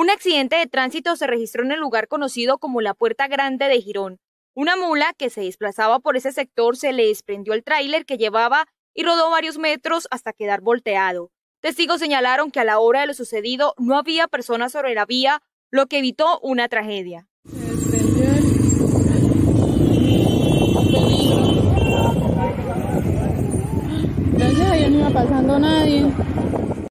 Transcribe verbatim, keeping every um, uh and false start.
Un accidente de tránsito se registró en el lugar conocido como la Puerta Grande de Girón. Una mula que se desplazaba por ese sector se le desprendió el tráiler que llevaba y rodó varios metros hasta quedar volteado. Testigos señalaron que a la hora de lo sucedido no había personas sobre la vía, lo que evitó una tragedia.